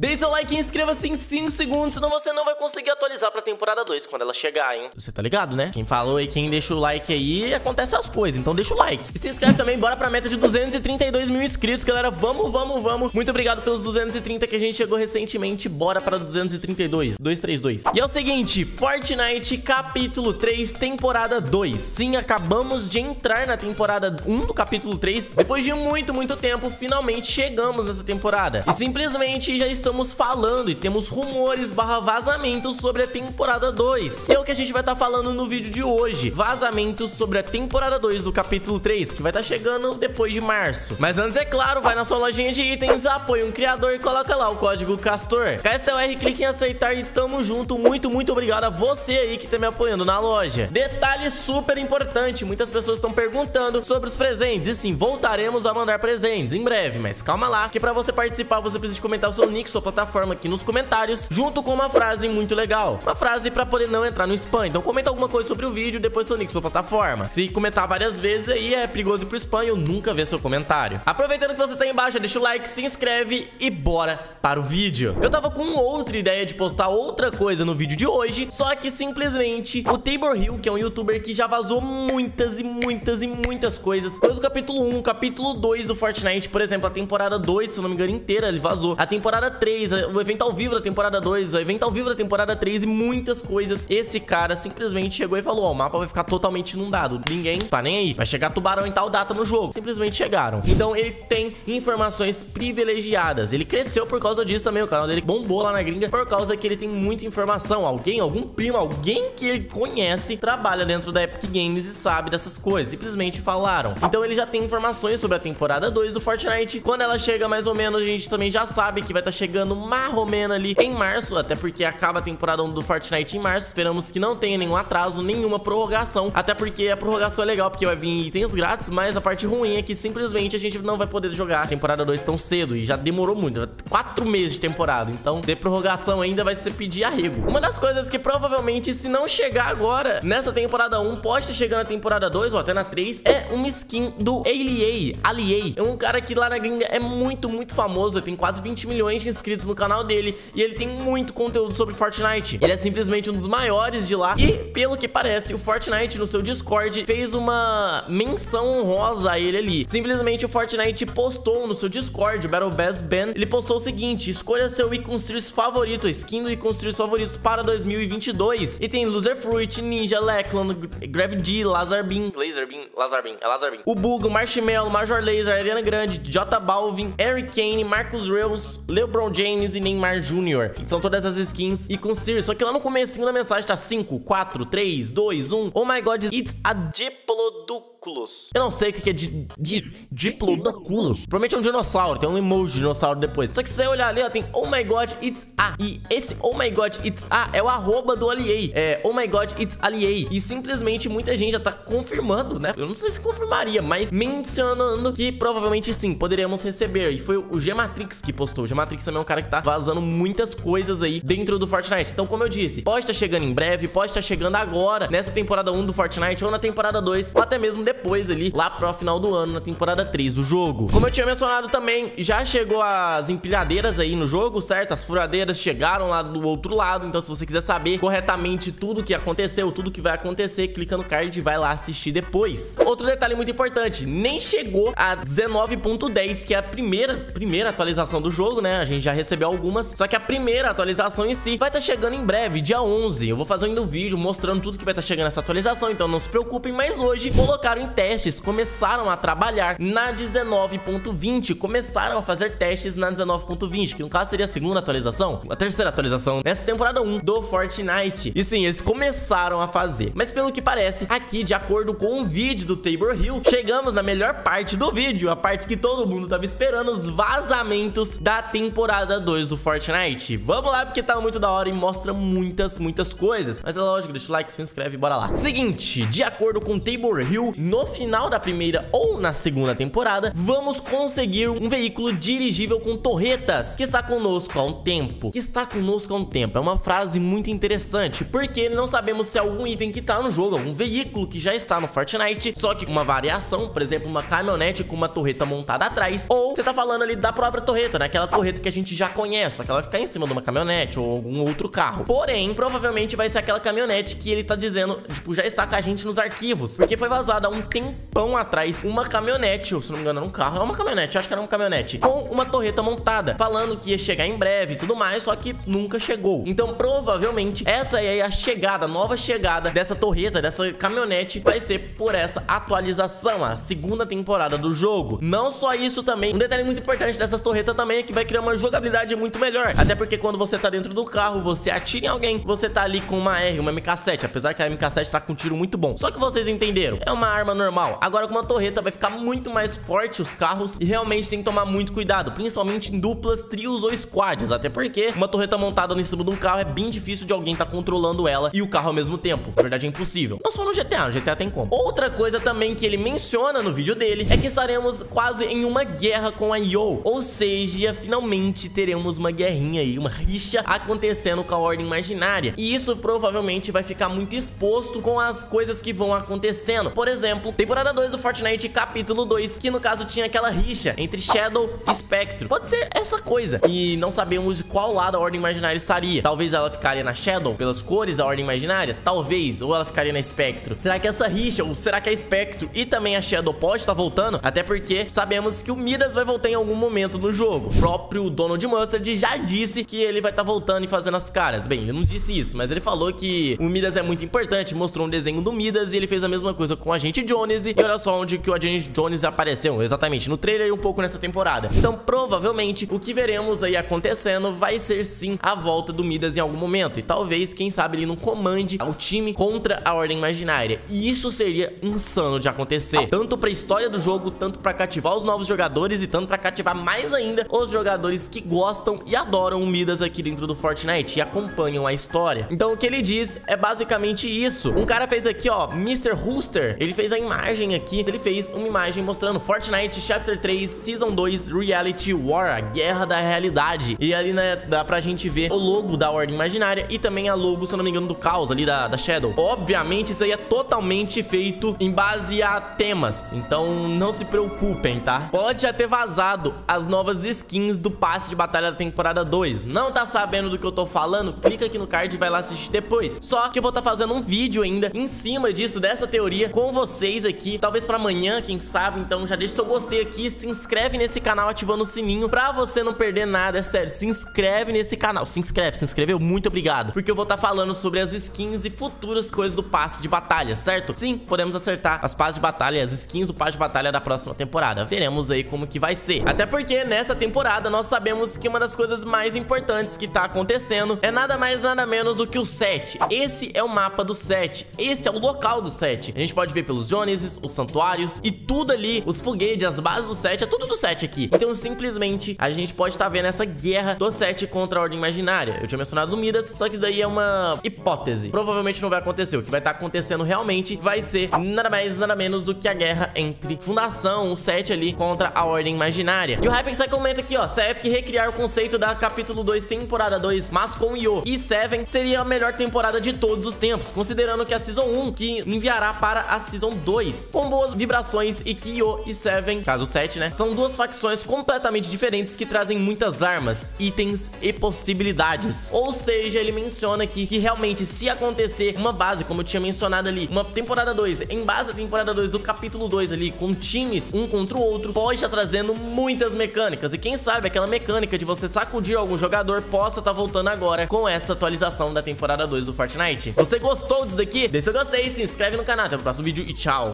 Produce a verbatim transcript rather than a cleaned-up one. Deixe seu like e inscreva-se em cinco segundos, senão você não vai conseguir atualizar pra temporada dois quando ela chegar, hein? Você tá ligado, né? Quem falou e quem deixa o like aí, acontece as coisas, então deixa o like. E se inscreve também, bora pra meta de duzentos e trinta e dois mil inscritos, galera. Vamos, vamos, vamos. Muito obrigado pelos duzentos e trinta que a gente chegou recentemente, bora pra duzentos e trinta e dois. duzentos e trinta e dois. E é o seguinte, Fortnite capítulo três, temporada dois. Sim, acabamos de entrar na temporada um do capítulo três. Depois de muito, muito tempo, finalmente chegamos nessa temporada. E simplesmente já está Estamos falando e temos rumores barra vazamentos sobre a temporada dois. E é o que a gente vai estar tá falando no vídeo de hoje. Vazamentos sobre a temporada dois do capítulo três, que vai estar tá chegando depois de março. Mas antes, é claro, vai na sua lojinha de itens, apoia um criador e coloca lá o código CASTOR. CASTOR, clique em aceitar e tamo junto. Muito, muito obrigado a você aí que tá me apoiando na loja. Detalhe super importante, muitas pessoas estão perguntando sobre os presentes. E sim, voltaremos a mandar presentes em breve, mas calma lá, que pra você participar você precisa de comentar o seu nick, sua plataforma aqui nos comentários, junto com uma frase muito legal, uma frase pra poder não entrar no spam. Então comenta alguma coisa sobre o vídeo, depois seu nick, sua plataforma. Se comentar várias vezes aí é perigoso pro spam, eu nunca ver seu comentário. Aproveitando que você tá aí embaixo, deixa o like, se inscreve e bora para o vídeo. Eu tava com outra ideia de postar outra coisa no vídeo de hoje, só que simplesmente o Taylor Hill, que é um youtuber que já vazou muitas e muitas e muitas coisas, coisa do capítulo um, capítulo dois do Fortnite, por exemplo, a temporada dois, se eu não me engano, inteira ele vazou, a temporada três, o evento ao vivo da temporada dois, o evento ao vivo da temporada três e muitas coisas. Esse cara simplesmente chegou e falou, ó, oh, o mapa vai ficar totalmente inundado, ninguém tá nem aí, vai chegar tubarão em tal data no jogo. Simplesmente chegaram. Então ele tem informações privilegiadas, ele cresceu por causa disso também, o canal dele bombou lá na gringa por causa que ele tem muita informação. Alguém, algum primo, alguém que ele conhece trabalha dentro da Epic Games e sabe dessas coisas, simplesmente falaram. Então ele já tem informações sobre a temporada dois do Fortnite. Quando ela chega mais ou menos, a gente também já sabe que vai tá chegando marromena ali em março, até porque acaba a temporada um do Fortnite em março. Esperamos que não tenha nenhum atraso, nenhuma prorrogação, até porque a prorrogação é legal, porque vai vir itens grátis, mas a parte ruim é que simplesmente a gente não vai poder jogar a temporada dois tão cedo, e já demorou muito, quatro meses de temporada, então de prorrogação ainda vai ser pedir arrego. Uma das coisas que provavelmente, se não chegar agora nessa temporada um, pode estar chegando na temporada dois ou até na três, é uma skin do Ali-A. Ali-A é um cara que lá na gringa é muito, muito famoso, tem quase vinte milhões de inscritos no canal dele, e ele tem muito conteúdo sobre Fortnite. Ele é simplesmente um dos maiores de lá, e pelo que parece o Fortnite no seu Discord fez uma menção honrosa a ele ali. Simplesmente o Fortnite postou no seu Discord, o Battle Bass Ben, ele postou o seguinte: escolha seu Icon Series favorito, a skin do Icon Series favoritos para dois mil e vinte e dois. E tem Loserfruit, Ninja, Leclon, Gravity, Lazarbeam, Lazarbeam, Lazarbeam, é Lazarbeam, o Bug, o Marshmallow, Major Lazer, Ariana Grande, J Balvin, Harry Kane, Marcus Reus, LeBron James e Neymar Júnior São todas essas skins e com Sirius. Só que lá no comecinho da mensagem tá cinco, quatro, três, dois, um. Oh my god, it's a diplodocus. Eu não sei o que é de, de Diplodocus. Provavelmente é um dinossauro, tem um emoji de dinossauro depois. Só que se você olhar ali, ó, tem Oh my god, it's A. E esse Oh my god, it's A é o arroba do Ali-A. É Oh my god, it's Ali-A. E simplesmente muita gente já tá confirmando, né? Eu não sei se confirmaria, mas mencionando que provavelmente sim, poderíamos receber. E foi o GMatrix que postou. O GMatrix também é um cara que tá vazando muitas coisas aí dentro do Fortnite. Então, como eu disse, pode estar chegando em breve, pode estar chegando agora, nessa temporada um do Fortnite, ou na temporada dois, ou até mesmo depois. Depois ali, lá pro final do ano, na temporada três do jogo. Como eu tinha mencionado também, já chegou as empilhadeiras aí no jogo, certo? As furadeiras chegaram lá do outro lado, então se você quiser saber corretamente tudo que aconteceu, tudo que vai acontecer, clica no card e vai lá assistir depois. Outro detalhe muito importante, nem chegou a dezenove ponto dez, que é a primeira, primeira atualização do jogo, né? A gente já recebeu algumas, só que a primeira atualização em si vai estar chegando em breve, dia onze. Eu vou fazer ainda um vídeo mostrando tudo que vai estar chegando nessa atualização, então não se preocupem, mas hoje colocaram em testes, começaram a trabalhar na dezenove ponto vinte, começaram a fazer testes na dezenove ponto vinte, que no caso seria a segunda atualização, a terceira atualização nessa temporada um do Fortnite. E sim, eles começaram a fazer, mas pelo que parece, aqui de acordo com o vídeo do Taylor Hill, chegamos na melhor parte do vídeo, a parte que todo mundo tava esperando, os vazamentos da temporada dois do Fortnite. Vamos lá, porque tá muito da hora e mostra muitas, muitas coisas, mas é lógico, deixa o like, se inscreve e bora lá. Seguinte, de acordo com o Taylor Hill, no final da primeira ou na segunda temporada, vamos conseguir um veículo dirigível com torretas que está conosco há um tempo. Que está conosco há um tempo. É uma frase muito interessante, porque não sabemos se é algum item que está no jogo, algum veículo que já está no Fortnite, só que com uma variação, por exemplo, uma caminhonete com uma torreta montada atrás, ou você tá falando ali da própria torreta, né? Aquela torreta que a gente já conhece, só que ela vai ficar em cima de uma caminhonete ou algum outro carro. Porém, provavelmente vai ser aquela caminhonete que ele tá dizendo, tipo, já está com a gente nos arquivos, porque foi vazada há um tempão atrás uma caminhonete, ou se não me engano era um carro, é uma caminhonete, acho que era uma caminhonete, com uma torreta montada, falando que ia chegar em breve e tudo mais, só que nunca chegou. Então, provavelmente, essa aí é a chegada, a nova chegada dessa torreta, dessa caminhonete, vai ser por essa atualização, a segunda temporada do jogo. Não só isso também, um detalhe muito importante dessas torretas também é que vai criar uma jogabilidade muito melhor, até porque quando você tá dentro do carro, você atira em alguém, você tá ali com uma R, uma M K sete, apesar que a M K sete tá com um tiro muito bom, só que vocês entenderam, é uma arma normal. Agora com uma torreta vai ficar muito mais forte os carros e realmente tem que tomar muito cuidado, principalmente em duplas, trios ou squads, até porque uma torreta montada em cima de um carro é bem difícil de alguém tá controlando ela e o carro ao mesmo tempo, na verdade é impossível, não só no G T A, no G T A tem como. Outra coisa também que ele menciona no vídeo dele é que estaremos quase em uma guerra com a I O, ou seja, finalmente teremos uma guerrinha aí, uma rixa acontecendo com a Ordem Imaginária, e isso provavelmente vai ficar muito exposto com as coisas que vão acontecendo. Por exemplo, temporada dois do Fortnite, capítulo dois, que no caso tinha aquela rixa entre Shadow e Spectre, pode ser essa coisa, e não sabemos de qual lado a Ordem Imaginária estaria, talvez ela ficaria na Shadow, pelas cores da Ordem Imaginária, talvez, ou ela ficaria na Spectre. Será que essa rixa, ou será que a Spectre e também a Shadow pode estar voltando? Até porque sabemos que o Midas vai voltar em algum momento no jogo. O próprio Donald Mustard já disse que ele vai estar voltando e fazendo as caras. Bem, ele não disse isso, mas ele falou que o Midas é muito importante, mostrou um desenho do Midas e ele fez a mesma coisa com o Agente Jonesy. E olha só onde que o Agente Jonesy apareceu, exatamente, no trailer e um pouco nessa temporada. Então, provavelmente, o que veremos aí acontecendo vai ser sim a volta do Midas em algum momento. E talvez, quem sabe, ele não comande o time contra a Ordem Imaginária. E isso seria insano de acontecer, tanto pra história do jogo, tanto pra cativar os novos jogadores e tanto pra cativar mais ainda os jogadores que gostam e adoram o Midas aqui dentro do Fortnite e acompanham a história. Então o que ele diz é basicamente isso. Um cara fez aqui, ó, mister Rooster, ele fez a imagem aqui, ele fez uma imagem mostrando Fortnite Chapter três Season dois Reality War, a guerra da realidade, e ali, né, dá pra gente ver o logo da Ordem Imaginária e também a logo, se eu não me engano, do Caos ali, da, da Shadow. Obviamente isso aí é totalmente feito em base a temas, então não se preocupem, tá? Pode já ter vazado as novas skins do passe de batalha da temporada dois. Não tá sabendo do que eu tô falando? Clica aqui no card e vai lá assistir depois. Só que eu vou tá fazendo um vídeo ainda em cima disso, dessa teoria, com vocês aqui, talvez pra amanhã, quem sabe. Então já deixa seu gostei aqui, se inscreve nesse canal ativando o sininho pra você não perder nada, é sério, se inscreve nesse canal, se inscreve, se inscreveu, muito obrigado, porque eu vou tá falando sobre as skins e futuras coisas do passe de batalha, certo? Sim, podemos acertar as passes de batalha e as skins do passe de batalha da próxima temporada. Veremos aí como que vai ser, até porque nessa temporada nós sabemos que uma das coisas mais importantes que tá acontecendo é nada mais nada menos do que o set. Esse é o mapa do set, esse é o local do set, a gente pode ver pelos Joneses, os santuários e tudo ali, os foguetes, as bases do set, é tudo do set aqui. Então simplesmente a gente pode estar vendo essa guerra do set contra a Ordem Imaginária. Eu tinha mencionado o Midas, só que isso daí é uma hipótese, provavelmente não vai acontecer. O que vai estar acontecendo realmente vai ser nada mais nada menos do que a guerra entre Fundação, o set ali, contra a Ordem Imaginária. E o Hypex comenta aqui, ó, se a Epic recriar o conceito da capítulo dois, temporada dois, mas com I O e Seven, seria a melhor temporada de todos os tempos, considerando que a Season um que enviará para a Season dois, com boas vibrações, e que I O e Seven, caso sete, né, são duas facções completamente diferentes que trazem muitas armas, itens e possibilidades. Ou seja, ele menciona aqui que realmente se acontecer uma base, como eu tinha mencionado ali, uma temporada dois, em base a temporada dois do capítulo dois ali, com times um contra o outro, pode estar trazendo muitas mecânicas, e quem sabe aquela mecânica de você sacudir algum jogador possa estar voltando agora com essa atualização da temporada dois do Fortnite. Você gostou disso daqui? Deixa seu gostei, se inscreve no canal, até o próximo vídeo e tchau!